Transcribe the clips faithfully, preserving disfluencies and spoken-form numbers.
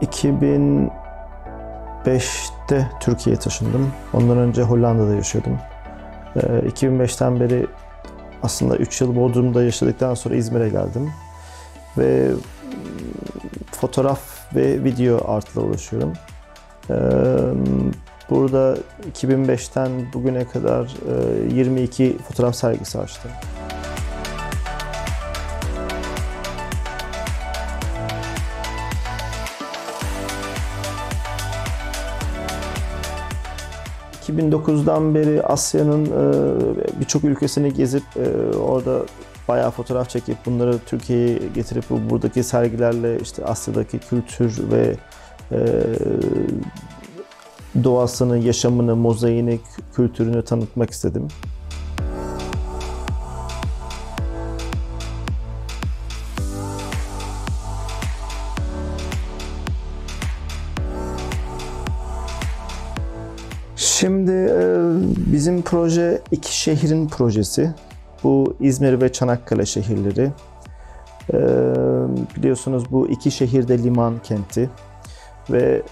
iki bin beşte Türkiye'ye taşındım. Ondan önce Hollanda'da yaşıyordum. iki bin beşten beri aslında üç yıl Bodrum'da yaşadıktan sonra İzmir'e geldim. Ve fotoğraf ve video artla uğraşıyorum. Burada iki bin beşten bugüne kadar yirmi iki fotoğraf sergisi açtım. iki bin dokuzdan beri Asya'nın birçok ülkesini gezip orada bayağı fotoğraf çekip bunları Türkiye'ye getirip buradaki sergilerle işte Asya'daki kültür ve doğasını, yaşamını, mozaiğini, kültürünü tanıtmak istedim. Şimdi bizim proje iki şehrin projesi. Bu İzmir ve Çanakkale şehirleri. Biliyorsunuz bu iki şehirde liman kenti ve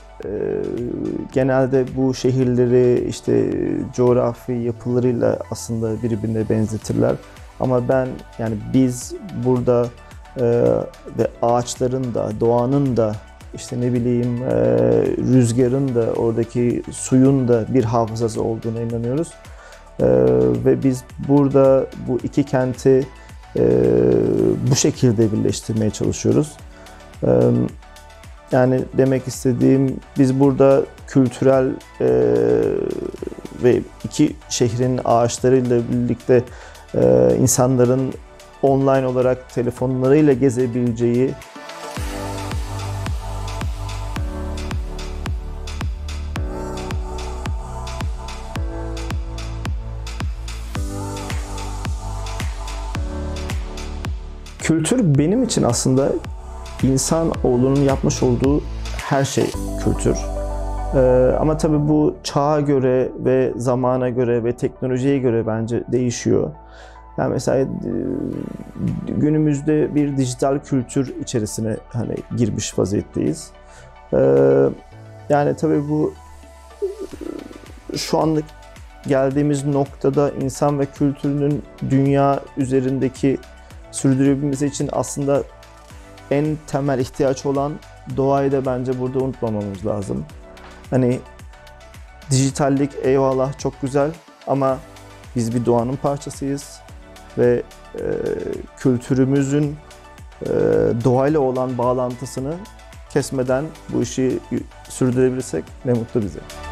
genelde bu şehirleri işte coğrafi yapılarıyla aslında birbirine benzetirler. Ama ben yani biz burada ve ağaçların da, doğanın da, İşte ne bileyim rüzgarın da, oradaki suyun da bir hafızası olduğuna inanıyoruz. Ve biz burada bu iki kenti bu şekilde birleştirmeye çalışıyoruz. Yani demek istediğim, biz burada kültürel ve iki şehrin ağaçlarıyla birlikte insanların online olarak telefonlarıyla gezebileceği, kültür benim için aslında insanoğlunun yapmış olduğu her şey kültür. Ee, ama tabii bu çağa göre ve zamana göre ve teknolojiye göre bence değişiyor. Yani mesela günümüzde bir dijital kültür içerisine hani girmiş vaziyetteyiz. Ee, yani tabii bu şu anlık geldiğimiz noktada insan ve kültürünün dünya üzerindeki sürdürebilmesi için aslında en temel ihtiyaç olan doğayı da bence burada unutmamamız lazım. Hani dijitallik eyvallah çok güzel ama biz bir doğanın parçasıyız ve e, kültürümüzün e, doğayla olan bağlantısını kesmeden bu işi sürdürebilirsek ne mutlu bize.